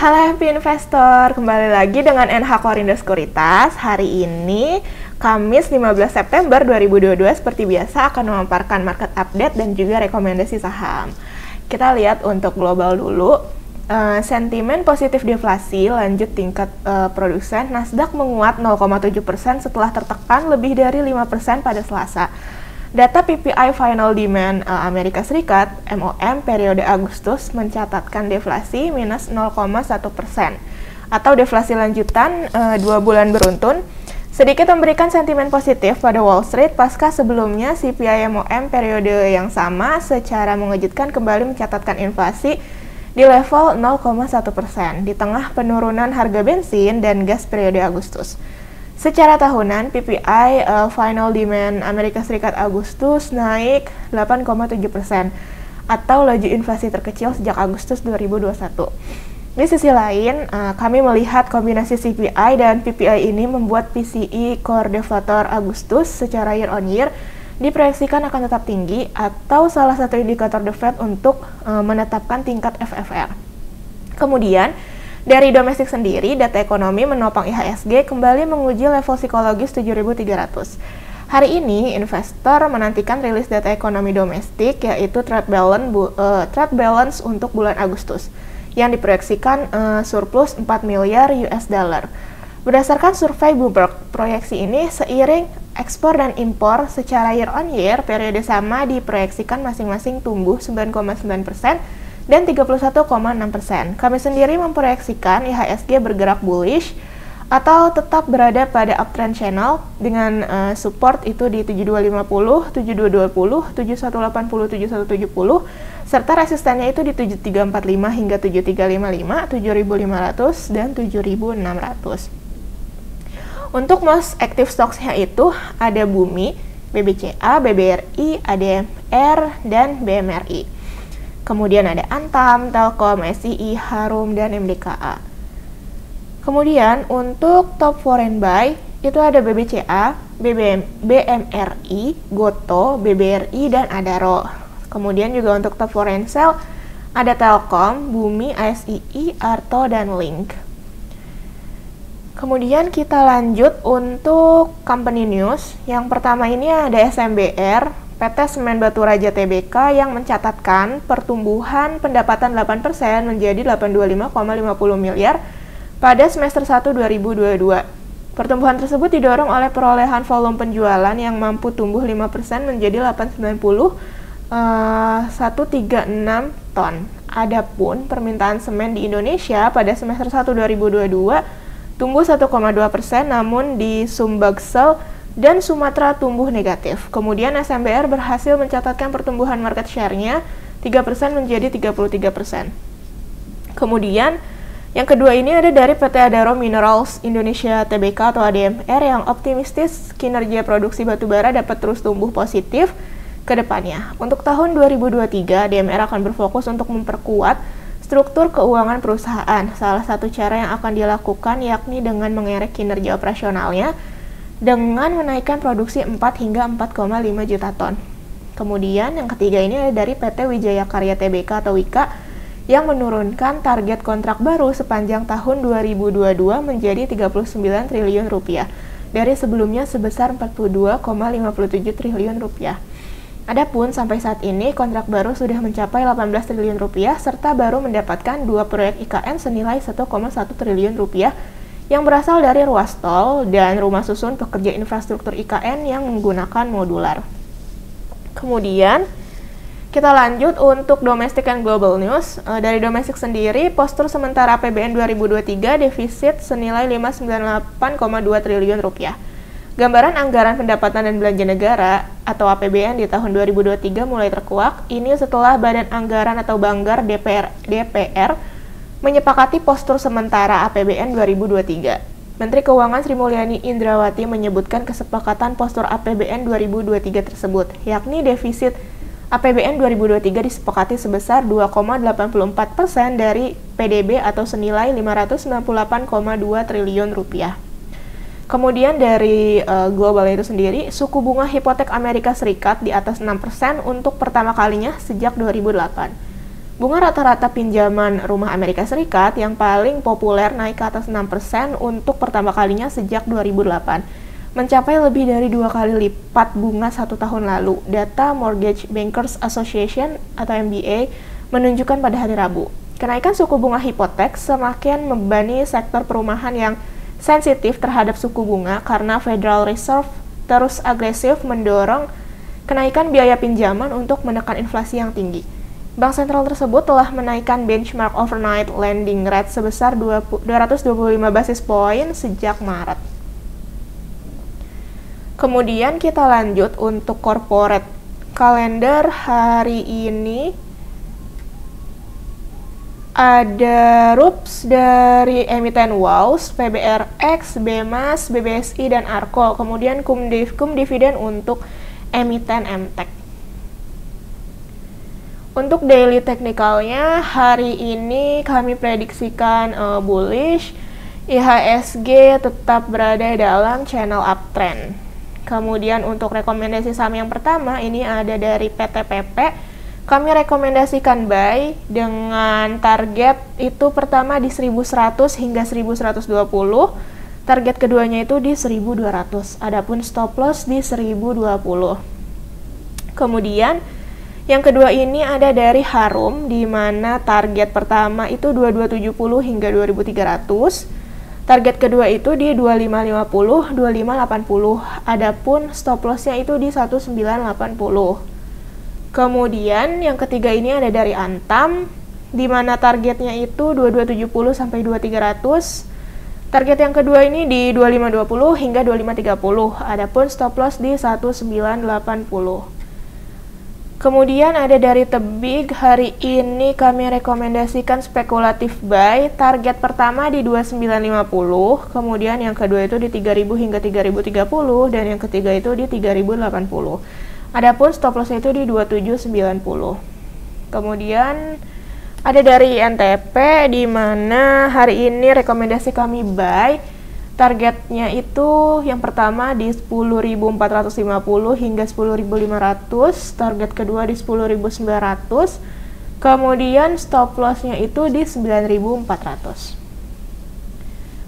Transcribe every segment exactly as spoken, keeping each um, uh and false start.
Halo Happy Investor, kembali lagi dengan N H Korindo Sekuritas. Hari ini Kamis lima belas September dua ribu dua puluh dua seperti biasa akan memaparkan market update dan juga rekomendasi saham. Kita lihat untuk global dulu. Uh, sentimen positif deflasi lanjut tingkat uh, produsen. Nasdaq menguat nol koma tujuh persen setelah tertekan lebih dari lima persen pada Selasa. Data P P I Final Demand uh, Amerika Serikat (M O M) periode Agustus mencatatkan deflasi minus nol koma satu persen atau deflasi lanjutan uh, dua bulan beruntun, sedikit memberikan sentimen positif pada Wall Street pasca sebelumnya C P I M O M periode yang sama secara mengejutkan kembali mencatatkan inflasi di level nol koma satu persen di tengah penurunan harga bensin dan gas periode Agustus. Secara tahunan, P P I uh, Final Demand Amerika Serikat Agustus naik delapan koma tujuh persen atau laju inflasi terkecil sejak Agustus dua ribu dua puluh satu. Di sisi lain, uh, kami melihat kombinasi C P I dan P P I ini membuat P C E Core Deflator Agustus secara year on year diproyeksikan akan tetap tinggi atau salah satu indikator The Fed untuk e, menetapkan tingkat F F R. Kemudian, dari domestik sendiri, data ekonomi menopang I H S G kembali menguji level psikologis tujuh ribu tiga ratus. Hari ini, investor menantikan rilis data ekonomi domestik, yaitu trade balance, bu, e, trade balance untuk bulan Agustus, yang diproyeksikan e, surplus empat miliar U S dollar. Berdasarkan survei Bloomberg, proyeksi ini seiring ekspor dan impor secara year on year periode sama diproyeksikan masing-masing tumbuh sembilan koma sembilan persen dan tiga puluh satu koma enam persen. Kami sendiri memproyeksikan I H S G bergerak bullish atau tetap berada pada uptrend channel dengan uh, support itu di tujuh ribu dua ratus lima puluh, tujuh ribu dua ratus dua puluh, tujuh ribu seratus delapan puluh, tujuh ribu seratus tujuh puluh serta resistennya itu di tujuh ribu tiga ratus empat puluh lima hingga tujuh ribu tiga ratus lima puluh lima, tujuh ribu lima ratus dan tujuh ribu enam ratus. Untuk most active stocks-nya itu ada Bumi, B B C A, B B R I, A D M R, dan B M R I. Kemudian ada Antam, Telkom, S I I, Harum, dan M D K A. Kemudian untuk top foreign buy itu ada B B C A, B M R I, GOTO, B B R I, dan ADARO. Kemudian juga untuk top foreign sell ada Telkom, Bumi, A S I I, ARTO, dan LINK. Kemudian kita lanjut untuk company news. Yang pertama ini ada S M B R, P T Semen Batu Raja T B K yang mencatatkan pertumbuhan pendapatan delapan persen menjadi delapan ratus dua puluh lima koma lima nol miliar pada semester satu dua ribu dua puluh dua. Pertumbuhan tersebut didorong oleh perolehan volume penjualan yang mampu tumbuh lima persen menjadi delapan ratus sembilan puluh ribu seratus tiga puluh enam ton. Adapun permintaan semen di Indonesia pada semester satu dua ribu dua puluh dua tumbuh satu koma dua persen, namun di Sumbagsel dan Sumatera tumbuh negatif. Kemudian S M B R berhasil mencatatkan pertumbuhan market share-nya tiga persen menjadi tiga puluh tiga persen. Kemudian yang kedua ini ada dari P T Adaro Minerals Indonesia T B K atau A D M R yang optimistis kinerja produksi batubara dapat terus tumbuh positif ke depannya. Untuk tahun dua ribu dua puluh tiga, A D M R akan berfokus untuk memperkuat struktur keuangan perusahaan. Salah satu cara yang akan dilakukan yakni dengan mengerek kinerja operasionalnya dengan menaikkan produksi empat hingga empat koma lima juta ton. Kemudian yang ketiga ini ada dari P T Wijaya Karya Tbk atau Wika yang menurunkan target kontrak baru sepanjang tahun dua ribu dua puluh dua menjadi tiga puluh sembilan triliun rupiah dari sebelumnya sebesar empat puluh dua koma lima tujuh triliun rupiah. Adapun sampai saat ini kontrak baru sudah mencapai delapan belas triliun rupiah serta baru mendapatkan dua proyek I K N senilai satu koma satu triliun rupiah yang berasal dari ruas tol dan rumah susun pekerja infrastruktur I K N yang menggunakan modular. Kemudian kita lanjut untuk domestic and global news. E, dari domestik sendiri, postur sementara A P B N dua ribu dua puluh tiga defisit senilai lima ratus sembilan puluh delapan koma dua triliun rupiah. Gambaran anggaran pendapatan dan belanja negara atau A P B N di tahun dua ribu dua puluh tiga mulai terkuak, ini setelah Badan Anggaran atau Banggar D P R, D P R menyepakati postur sementara A P B N dua ribu dua puluh tiga. Menteri Keuangan Sri Mulyani Indrawati menyebutkan kesepakatan postur A P B N dua ribu dua puluh tiga tersebut, yakni defisit A P B N dua ribu dua puluh tiga disepakati sebesar dua koma delapan empat persen dari P D B atau senilai lima ratus sembilan puluh delapan koma dua triliun rupiah. Kemudian dari uh, global itu sendiri, suku bunga hipotek Amerika Serikat di atas enam persen untuk pertama kalinya sejak dua ribu delapan. Bunga rata-rata pinjaman rumah Amerika Serikat yang paling populer naik ke atas enam persen untuk pertama kalinya sejak dua ribu delapan, mencapai lebih dari dua kali lipat bunga satu tahun lalu. Data Mortgage Bankers Association atau M B A menunjukkan pada hari Rabu. Kenaikan suku bunga hipotek semakin membebani sektor perumahan yang sensitif terhadap suku bunga karena Federal Reserve terus agresif mendorong kenaikan biaya pinjaman untuk menekan inflasi yang tinggi. Bank sentral tersebut telah menaikkan benchmark overnight lending rate sebesar dua ratus dua puluh lima basis poin sejak Maret. Kemudian kita lanjut untuk corporate. Kalender hari ini ada R U P S dari emiten W A U S, P B R X, B M A S, B B S I, dan ARKO. Kemudian kumdiv, kumdividen untuk emiten M T E C. Untuk daily technicalnya hari ini kami prediksikan uh, bullish. I H S G tetap berada dalam channel uptrend. Kemudian untuk rekomendasi saham yang pertama ini ada dari P T P P. Kami rekomendasikan buy dengan target itu pertama di seribu seratus hingga seribu seratus dua puluh. Target keduanya itu di seribu dua ratus. Adapun stop loss di seribu dua puluh. Kemudian yang kedua ini ada dari Harum, di mana target pertama itu dua ribu dua ratus tujuh puluh hingga dua ribu tiga ratus. Target kedua itu di dua ribu lima ratus lima puluh, dua ribu lima ratus delapan puluh. Adapun stop lossnya itu di seribu sembilan ratus delapan puluh. Kemudian yang ketiga ini ada dari Antam, di mana targetnya itu dua ribu dua ratus tujuh puluh sampai dua ribu tiga ratus. Target yang kedua ini di dua ribu lima ratus dua puluh hingga dua ribu lima ratus tiga puluh. Adapun stop loss di seribu sembilan ratus delapan puluh. Kemudian ada dari Tebig, hari ini kami rekomendasikan spekulatif buy, target pertama di dua ribu sembilan ratus lima puluh, kemudian yang kedua itu di tiga ribu hingga tiga ribu tiga puluh, dan yang ketiga itu di tiga ribu delapan puluh. Adapun stop loss itu di dua ribu tujuh ratus sembilan puluh. Kemudian ada dari N T P, di mana hari ini rekomendasi kami buy, targetnya itu yang pertama di sepuluh ribu empat ratus lima puluh hingga sepuluh ribu lima ratus, target kedua di sepuluh ribu sembilan ratus, kemudian stop lossnya itu di sembilan ribu empat ratus.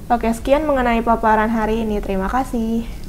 Oke, sekian mengenai paparan hari ini. Terima kasih.